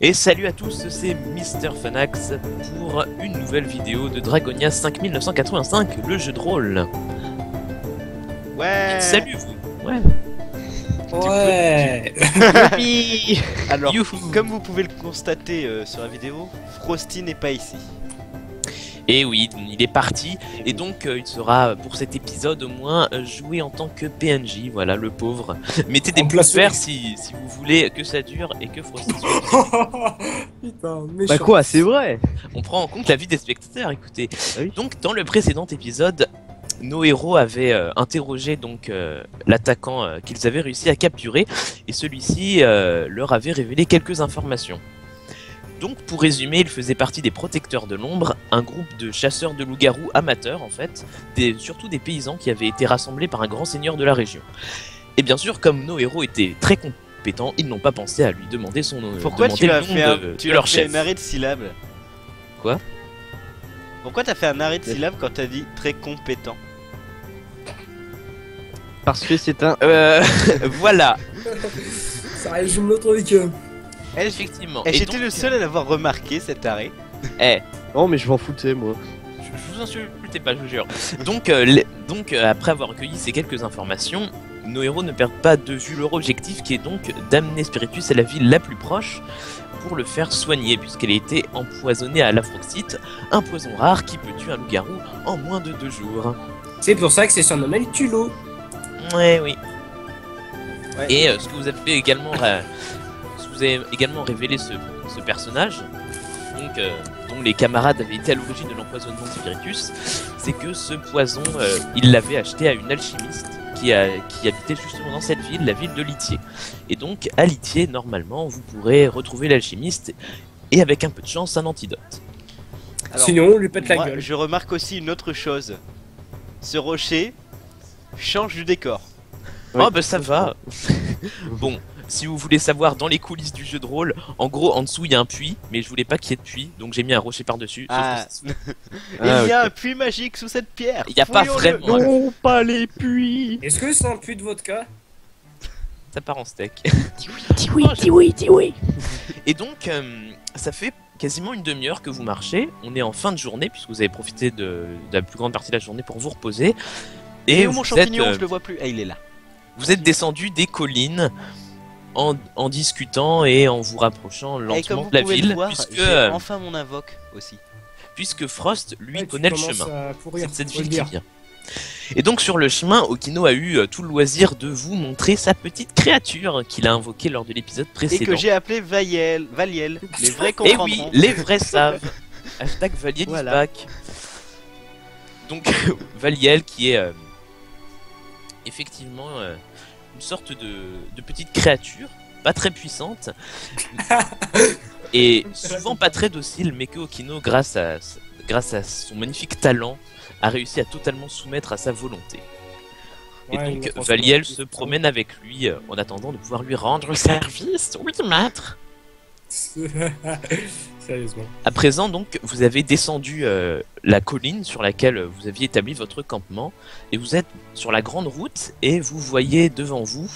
Et salut à tous, c'est MisterPhanax pour une nouvelle vidéo de Dragonia 5985, le jeu de rôle. Ouais. Et salut vous. Ouais. Ouais. Alors, comme vous pouvez le constater sur la vidéo, Frosty n'est pas ici. Et oui, il est parti, et donc il sera, pour cet épisode au moins, joué en tant que PNJ, voilà, le pauvre. Mettez des pouces verts si vous voulez que ça dure et que Frosty... Putain, méchant. Bah quoi, c'est vrai. On prend en compte la vie des spectateurs, écoutez. Oui. Donc, dans le précédent épisode, nos héros avaient interrogé donc l'attaquant qu'ils avaient réussi à capturer, et celui-ci leur avait révélé quelques informations. Donc, pour résumer, il faisait partie des Protecteurs de l'Ombre, un groupe de chasseurs de loups-garous amateurs, en fait, surtout des paysans qui avaient été rassemblés par un grand seigneur de la région. Et bien sûr, comme nos héros étaient très compétents, ils n'ont pas pensé à lui demander son nom. Pourquoi tu as fait un arrêt de syllabes? Quoi? Pourquoi t'as fait un arrêt de syllabes quand t'as dit très compétent? Parce que c'est un... voilà. Ça résume le truc. Effectivement. Et j'étais le seul à l'avoir remarqué cet arrêt. Eh. Non mais je m'en foutais moi. Je vous insultais pas, je vous jure. Donc, après avoir recueilli ces quelques informations, nos héros ne perdent pas de vue leur objectif qui est donc d'amener Spiritus à la ville la plus proche pour le faire soigner puisqu'elle a été empoisonnée à l'afroxite, un poison rare qui peut tuer un loup-garou en moins de 2 jours. C'est pour ça que c'est surnommé le culot. Ouais, oui. Ouais. Et ce que vous avez également... vous avez également révélé ce personnage, donc, dont les camarades avaient été à l'origine de l'empoisonnement de Spiritus, c'est que ce poison, il l'avait acheté à une alchimiste qui habitait justement dans cette ville, la ville de Lithier. Et donc, à Lithier, normalement, vous pourrez retrouver l'alchimiste, et avec un peu de chance, un antidote. Alors, sinon, on lui pète la gueule. Je remarque aussi une autre chose. Ce rocher change du décor. Ouais. Oh bah ça va. Bon. Si vous voulez savoir dans les coulisses du jeu de rôle, en gros en dessous il y a un puits, mais je voulais pas qu'il y ait de puits, donc j'ai mis un rocher par dessus. Ah. Il y a un puits magique sous cette pierre. Il n'y a pas vraiment. Non, pas les puits. Est-ce que c'est un puits de vodka? Ça part en steak. Dis oui. Et donc ça fait quasiment une demi-heure que vous marchez. On est en fin de journée puisque vous avez profité de la plus grande partie de la journée pour vous reposer. Et où mon champignon, je le vois plus. Ah, il est là. Vous êtes descendu des collines. En discutant et en vous rapprochant lentement de la ville, voir, puisque enfin mon invoque aussi, puisque Frost lui connaît le chemin. C'est cette ville qui vient. Et donc sur le chemin, Okino a eu tout le loisir de vous montrer sa petite créature qu'il a invoquée lors de l'épisode précédent. Et que j'ai appelé Valiel. Les vrais comprendront. Et oui, les vrais savent. Hashtag Valiel is back. Donc Valiel qui est effectivement une sorte de petite créature, pas très puissante, et souvent pas très docile, mais que Okino, grâce à son magnifique talent, a réussi à totalement soumettre à sa volonté. Ouais, et donc Valiel se promène avec lui, en attendant de pouvoir lui rendre service. Oui, maître. Sérieusement. À présent, donc, vous avez descendu la colline sur laquelle vous aviez établi votre campement, et vous êtes sur la grande route, et vous voyez devant vous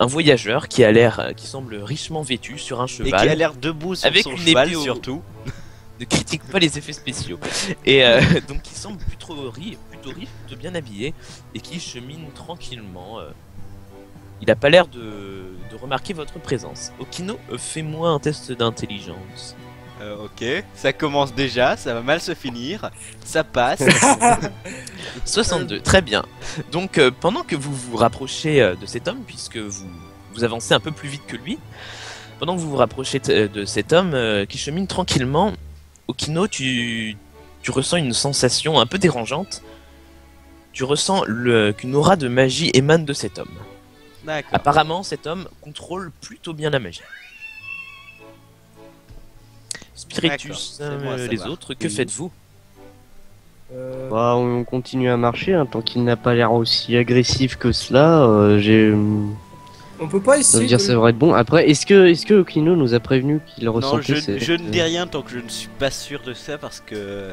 un voyageur qui a l'air, qui semble richement vêtu sur un cheval, et qui a l'air debout sur avec son cheval surtout. Ne critique pas les effets spéciaux. Et donc, il semble plutôt bien habillé, et qui chemine tranquillement. Il n'a pas l'air de remarquer votre présence. Okino, fais-moi un test d'intelligence. Ok, ça commence déjà, ça va mal se finir, ça passe. 62, très bien. Donc pendant que vous vous rapprochez de cet homme, puisque vous avancez un peu plus vite que lui, pendant que vous vous rapprochez de cet homme qui chemine tranquillement, Okino, tu ressens une sensation un peu dérangeante. Tu ressens qu'une aura de magie émane de cet homme. Apparemment, cet homme contrôle plutôt bien la magie. Spiritus, les autres, que faites-vous? Bah, on continue à marcher, hein, tant qu'il n'a pas l'air aussi agressif que cela. On peut pas essayer. Ça devrait être bon. Après, est-ce que Okino nous a prévenu qu'il ressentait? Non, je ne dis rien tant que je ne suis pas sûr de ça parce que.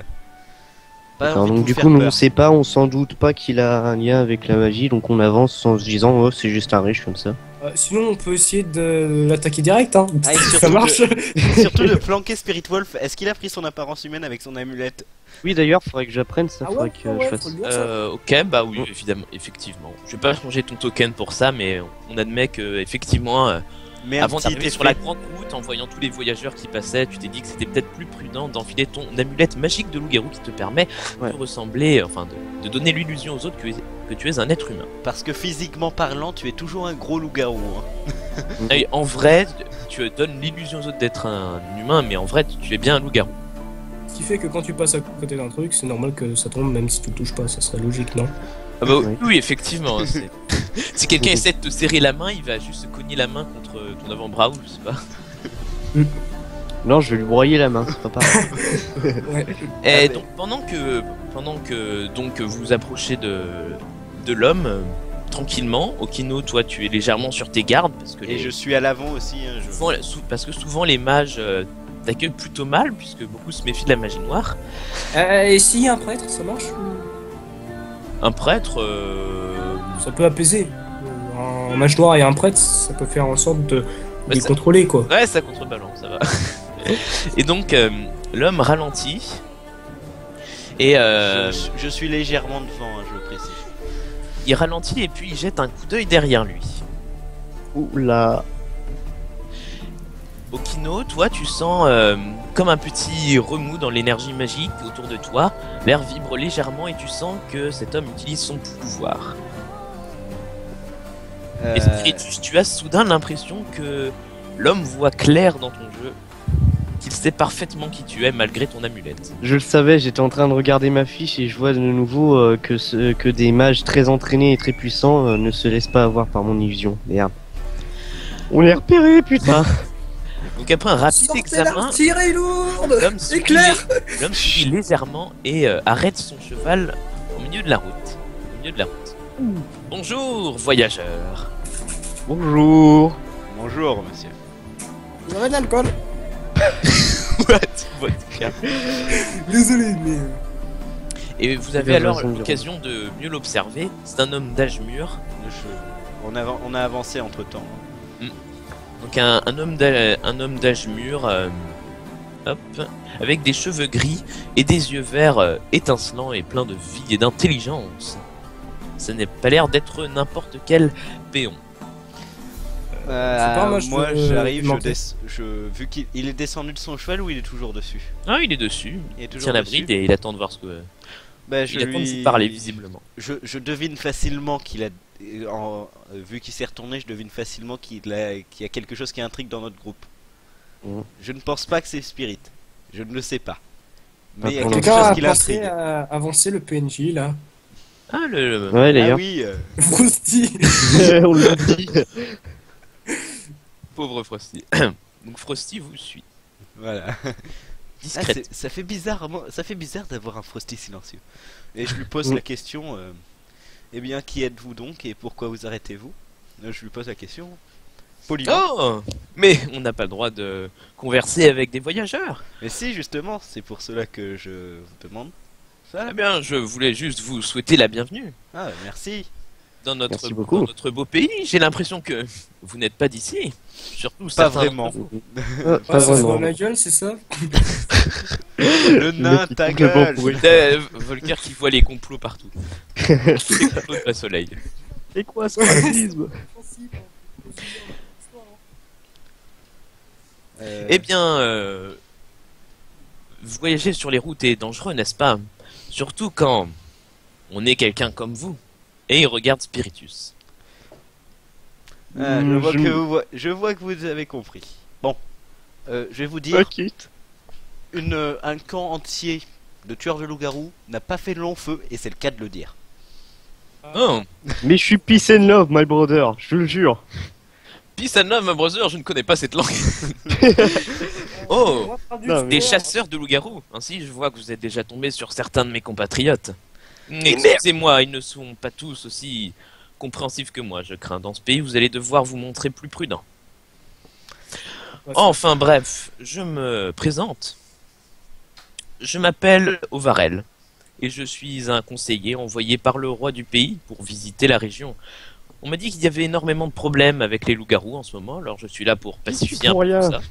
Attends, donc du coup, on ne sait pas, on s'en doute pas qu'il a un lien avec la magie, donc on avance en se disant oh c'est juste un riche comme ça. Sinon, on peut essayer de l'attaquer direct, hein. Ah, ça marche. Surtout le planqué Spirit Wolf. Est-ce qu'il a pris son apparence humaine avec son amulette? Oui, d'ailleurs, faudrait que j'apprenne ça. Faudrait que je fasse. Ok, bah oui, évidemment, effectivement. Je vais pas changer ton token pour ça, mais on admet que effectivement, avant d'arriver sur la grande route, en voyant tous les voyageurs qui passaient, tu t'es dit que c'était peut-être plus prudent d'enfiler ton amulette magique de loup-garou qui te permet de ressembler, enfin, de donner l'illusion aux autres que tu es un être humain. Parce que physiquement parlant, tu es toujours un gros loup-garou. Hein. Et en vrai, tu donnes l'illusion aux autres d'être un humain, mais en vrai, tu es bien un loup-garou. Ce qui fait que quand tu passes à côté d'un truc, c'est normal que ça tombe, même si tu le touches pas, ça serait logique, non? Ah bah, oui, effectivement. Si quelqu'un essaie de te serrer la main, il va juste se cogner la main contre ton avant-bras ou je sais pas. Non, je vais lui broyer la main, c'est pas pareil. Et donc, pendant que vous vous approchez de l'homme, tranquillement, Okino, toi tu es légèrement sur tes gardes. Parce que je suis à l'avant aussi. Hein, parce que souvent les mages t'accueillent plutôt mal, puisque beaucoup se méfient de la magie noire. Et s'il y a un prêtre, ça marche ou... Un prêtre, ça peut apaiser. Un mage noir et un prêtre, ça peut faire en sorte de les contrôler, quoi. Ouais, ça contrebalance, ça va. Et donc, l'homme ralentit. Et je suis légèrement devant, hein, je le précise. Il ralentit et puis il jette un coup d'œil derrière lui. Oula. Okino, toi, tu sens comme un petit remous dans l'énergie magique autour de toi. L'air vibre légèrement et tu sens que cet homme utilise son pouvoir. Et tu as soudain l'impression que l'homme voit clair dans ton jeu, qu'il sait parfaitement qui tu es malgré ton amulette. Je le savais, j'étais en train de regarder ma fiche et je vois de nouveau que des mages très entraînés et très puissants ne se laissent pas avoir par mon illusion. Merde. On est repéré, putain. Donc après un rapide examen, l'homme subit légèrement et arrête son cheval au milieu de la route. Bonjour, voyageur. Bonjour. Bonjour, monsieur. Vous avez de l'alcool? What? Désolé, mais... Et vous avez alors l'occasion de mieux l'observer. C'est un homme d'âge mûr. On a avancé entre temps. Donc un homme d'âge mûr, avec des cheveux gris et des yeux verts étincelants et pleins de vie et d'intelligence. Ça n'est pas l'air d'être n'importe quel péon. Moi j'arrive, vu qu'il est descendu de son cheval ou il est toujours dessus? Ah, il est dessus, il tient la bride et il attend de voir ce que... il attend de se parler visiblement. Je devine facilement qu'il a... vu qu'il s'est retourné, je devine facilement qu'il y a quelque chose qui intrigue dans notre groupe. Je ne pense pas que c'est Spirit. Je ne le sais pas. Mais il y a quelque chose qui l'intrigue. Avancer le PNJ là. Ah le... Ouais d'ailleurs. Ah, oui. Frosty. On l'a dit. Pauvre Frosty. Donc Frosty vous suit. Voilà. Discrète. Ah, ça fait bizarre d'avoir un Frosty silencieux. Et je lui pose la question. Eh bien, qui êtes-vous donc et pourquoi vous arrêtez-vous? Je lui pose la question. Poliment. Oh, mais on n'a pas le droit de converser avec des voyageurs. Mais si, justement, c'est pour cela que je vous demande. Ça. Eh bien, je voulais juste vous souhaiter la bienvenue. Ah, merci. Dans notre beau pays, j'ai l'impression que vous n'êtes pas d'ici. Surtout, pas vraiment. Pas vraiment. La gueule, c'est ça? Le nain, ta gueule. Volker qui voit les complots partout. Les complots de la soleil. C'est quoi ce racisme? Eh bien, voyager sur les routes est dangereux, n'est-ce pas? Surtout quand on est quelqu'un comme vous. Et il regarde Spiritus. Je vois que vous avez compris. Bon, je vais vous dire... Okay. Un camp entier de tueurs de loups-garous n'a pas fait de long feu, et c'est le cas de le dire. Oh. Mais je suis peace and love, my brother, je le jure. Peace and love, my brother, je ne connais pas cette langue. Oh, des chasseurs de loups-garous. Ainsi, je vois que vous êtes déjà tombé sur certains de mes compatriotes. Excusez-moi, ils ne sont pas tous aussi compréhensifs que moi, je crains. Dans ce pays, vous allez devoir vous montrer plus prudent. Enfin bref, je me présente. Je m'appelle Ovarel, et je suis un conseiller envoyé par le roi du pays pour visiter la région. On m'a dit qu'il y avait énormément de problèmes avec les loups-garous en ce moment, alors je suis là pour pacifier un peu ça.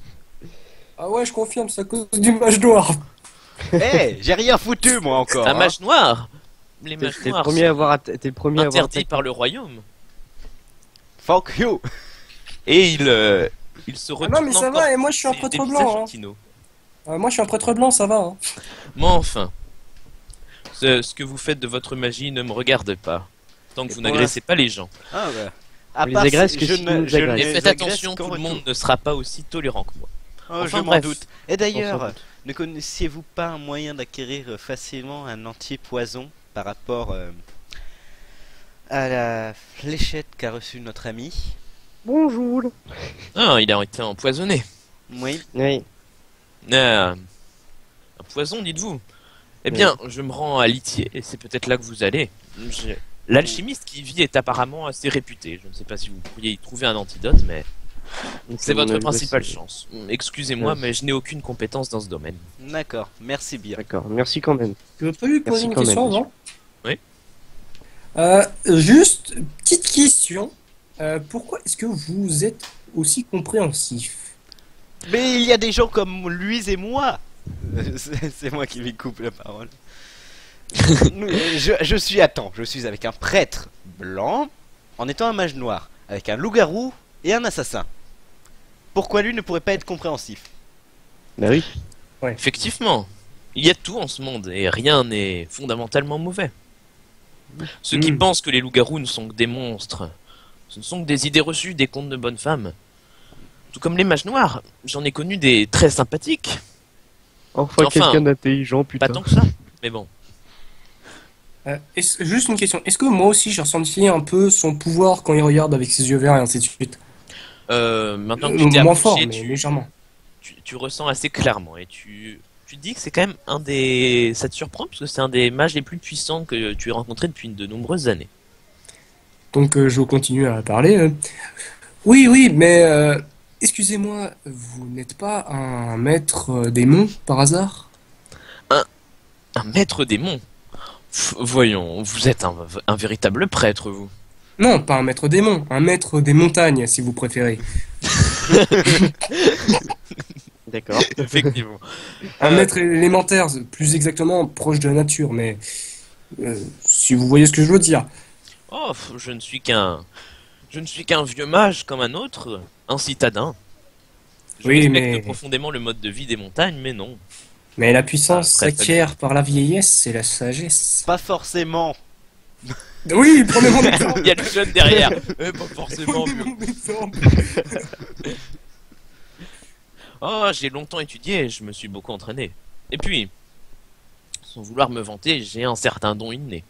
Ah ouais, je confirme, c'est à cause du mage noir. Eh, hey, j'ai rien foutu moi encore. Un mage noir. Les mages noirs sont interdits par le royaume. Fuck you. Et il se retourne. Ah non mais ça va, et moi je suis un prêtre blanc. Moi je suis un prêtre blanc, ça va. Hein. Moi enfin, ce que vous faites de votre magie ne me regarde pas. Tant que vous n'agressez pas les gens. Ah ouais. À part les agresse, et faites attention, tout le monde ne sera pas aussi tolérant que moi. Oh, enfin, je m'en doute. Et d'ailleurs, ne connaissiez-vous pas un moyen d'acquérir facilement un anti-poison par rapport à la fléchette qu'a reçue notre ami? Bonjour. Ah, il a été empoisonné. Oui. Oui. Un poison, dites-vous. Eh bien, oui. Je me rends à Lithier, et c'est peut-être là que vous allez. L'alchimiste qui vit est apparemment assez réputé. Je ne sais pas si vous pourriez y trouver un antidote, mais... C'est votre principale chance. Excusez-moi, mais je n'ai aucune compétence dans ce domaine. D'accord, merci bien. D'accord, merci quand même. Tu veux pas lui poser une question avant? Oui. Juste, petite question. Pourquoi est-ce que vous êtes aussi compréhensif? Mais il y a des gens comme lui et moi. C'est moi qui lui coupe la parole. je suis avec un prêtre blanc, en étant un mage noir, avec un loup-garou et un assassin. Pourquoi lui ne pourrait pas être compréhensif? Bah oui. Ouais. Effectivement, il y a tout en ce monde et rien n'est fondamentalement mauvais. Ceux qui pensent que les loups-garous ne sont que des monstres, ce ne sont que des idées reçues, des contes de bonnes femmes. Tout comme les mages noirs, j'en ai connu des très sympathiques. Enfin quelqu'un d'intelligent, putain. Pas tant que ça, mais bon. Juste une question, est-ce que moi aussi j'ai ressenti un peu son pouvoir quand il regarde avec ses yeux verts et ainsi de suite? Maintenant que tu t'es approché, tu ressens assez clairement et tu te dis que c'est quand même un des... Ça te surprend parce que c'est un des mages les plus puissants que tu aies rencontré depuis de nombreuses années. Donc je continue à parler. Oui, oui, mais excusez-moi, vous n'êtes pas un maître démon par hasard? Un maître démon? Voyons, vous êtes un véritable prêtre, vous. Non, pas un maître démon, un maître des montagnes, si vous préférez. D'accord, effectivement. Un maître élémentaire, plus exactement, proche de la nature, mais... si vous voyez ce que je veux dire. Oh, je ne suis qu'un vieux mage comme un autre, un citadin. Je respecte profondément le mode de vie des montagnes, mais non. Mais la puissance s'acquiert par la vieillesse et la sagesse. Pas forcément. Oui, prenez mon exemple. Il y a le jeune derrière. Pas forcément. Oh, j'ai longtemps étudié, je me suis beaucoup entraîné. Et puis, sans vouloir me vanter, j'ai un certain don inné.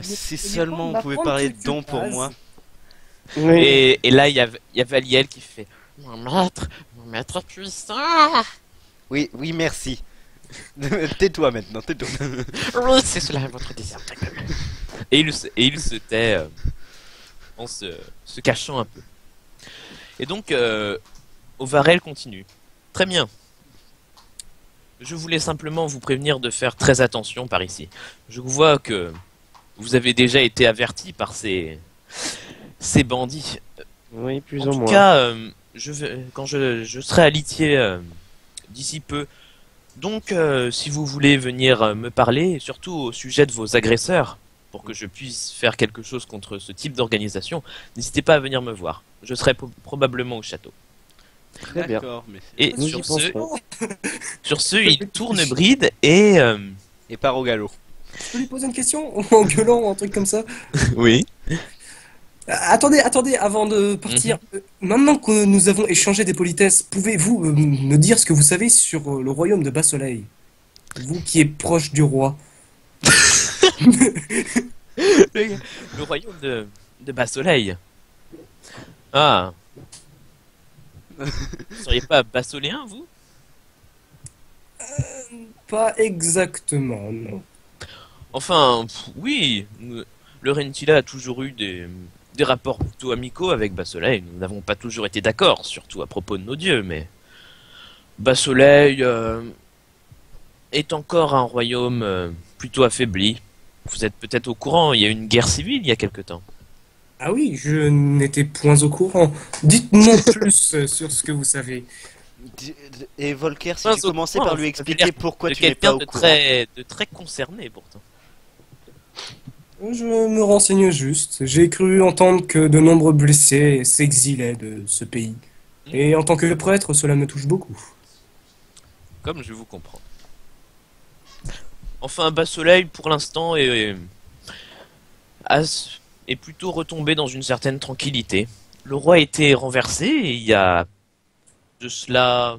Si seulement on pouvait parler de don pour moi. Oui. Et là, il y a Valiel qui fait mon maître puissant. Oui, oui, merci. Tais-toi maintenant, tais-toi. C'est cela, votre désir. Et il se tait en se cachant un peu. Et donc, Ovarel continue. Très bien. Je voulais simplement vous prévenir de faire très attention par ici. Je vois que vous avez déjà été averti par ces bandits. Oui, plus ou moins. En tout cas, quand je serai à Lithier... d'ici peu. Donc, si vous voulez venir me parler, surtout au sujet de vos agresseurs, pour que je puisse faire quelque chose contre ce type d'organisation, n'hésitez pas à venir me voir. Je serai probablement au château. Très bien. Mais... Et sur ce, il tourne bride et part au galop. Je peux lui poser une question en gueulant ou un truc comme ça? Oui. Attendez, avant de partir, maintenant que nous avons échangé des politesses, pouvez-vous me dire ce que vous savez sur le royaume de Bas-Soleil? Vous qui êtes proche du roi. le royaume de Bas-Soleil? Ah. Vous ne seriez pas Bas-Soléen, vous? Pas exactement, non. Enfin, oui. Le Rentila a toujours eu des rapports plutôt amicaux avec Bas-Soleil. Nous n'avons pas toujours été d'accord, surtout à propos de nos dieux, mais... Bas-Soleil est encore un royaume plutôt affaibli. Vous êtes peut-être au courant, il y a eu une guerre civile il y a quelque temps. Ah oui, je n'étais point au courant. Dites-moi plus sur ce que vous savez. Et Volker, si tu commençais par lui expliquer pourquoi tu n'es pas au courant. De très concerné pourtant. Je me renseigne juste. J'ai cru entendre que de nombreux blessés s'exilaient de ce pays. Et en tant que prêtre, cela me touche beaucoup. Comme je vous comprends. Enfin, Bas Soleil, pour l'instant, est plutôt retombé dans une certaine tranquillité. Le roi a été renversé il y a de cela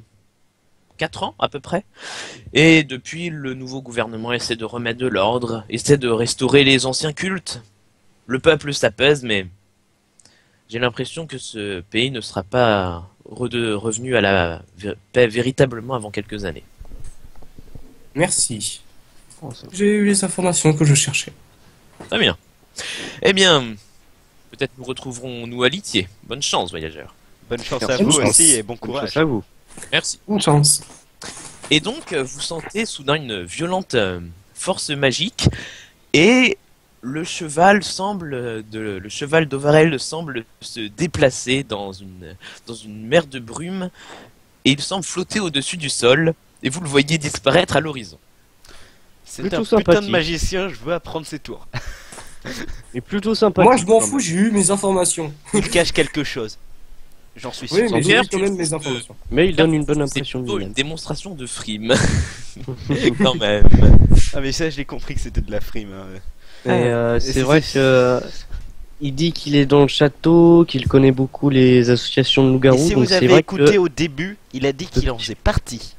4 ans à peu près. Et depuis, le nouveau gouvernement essaie de remettre de l'ordre, essaie de restaurer les anciens cultes. Le peuple s'apaise, mais j'ai l'impression que ce pays ne sera pas revenu à la paix véritablement avant quelques années. Merci. J'ai eu les informations que je cherchais. Très bien. Eh bien, peut-être nous retrouverons-nous à Lithier. Bonne chance, voyageurs. Bonne chance à vous aussi et bon courage à vous. Merci. Bonne chance. Et donc, vous sentez soudain une violente force magique et le cheval d'Ovarel semble se déplacer dans une mer de brume et il semble flotter au-dessus du sol et vous le voyez disparaître à l'horizon. C'est un putain de magicien, je veux apprendre ses tours. Et plutôt sympa. Moi je m'en fous, j'ai eu mes informations. Il cache quelque chose. J'en suis sûr. Oui, mais j'ai quand même mes informations. Mais il donne une bonne impression. C'est une démonstration de frime. Quand même. Ah mais ça j'ai compris que c'était de la frime. Hein. C'est vrai que il dit qu'il est dans le château, qu'il connaît beaucoup les associations de loups-garous. Si vous avez écouté au début, il a dit qu'il en faisait partie.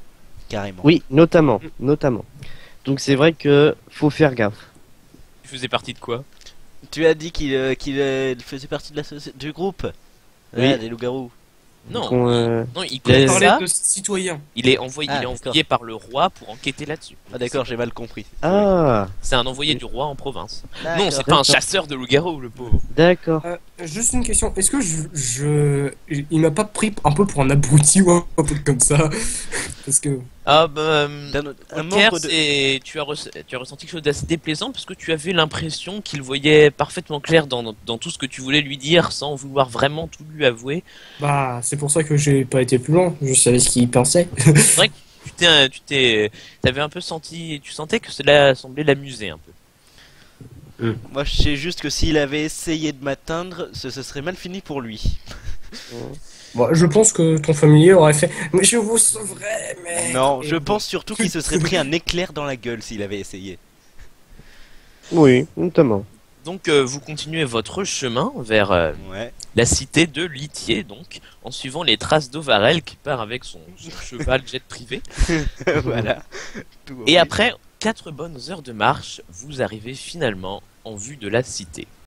Carrément. Oui, notamment. Donc c'est vrai que faut faire gaffe. Il faisait partie de quoi? Tu as dit qu'il faisait partie de du groupe. Oui, des loups-garous. Non, non, il connaît ça. De citoyens. Il est envoyé par le roi pour enquêter là-dessus. Ah d'accord, j'ai mal compris. Ah. C'est un envoyé du roi en province. Non, c'est pas un chasseur de loups-garous, le pauvre. D'accord. Juste une question, est-ce que il m'a pas pris un peu pour un abruti ou un peu comme ça? Parce que... Ah bah... Tu as ressenti quelque chose d'assez déplaisant parce que tu avais l'impression qu'il voyait parfaitement clair dans tout ce que tu voulais lui dire sans vouloir vraiment tout lui avouer. Bah, c'est pour ça que j'ai pas été plus loin, je savais ce qu'il pensait. C'est vrai que t'avais un peu senti... Tu sentais que cela semblait l'amuser un peu. Moi je sais juste que s'il avait essayé de m'atteindre, ce serait mal fini pour lui. Bon, je pense que ton familier aurait fait « Mais je vous sauverai, mais... » Non, je pense surtout qu'il se serait pris un éclair dans la gueule s'il avait essayé. Oui, notamment. Donc vous continuez votre chemin vers la cité de Lithier, donc, en suivant les traces d'Ovarel qui part avec son cheval jet privé. Voilà. Et après 4 bonnes heures de marche, vous arrivez finalement en vue de la cité.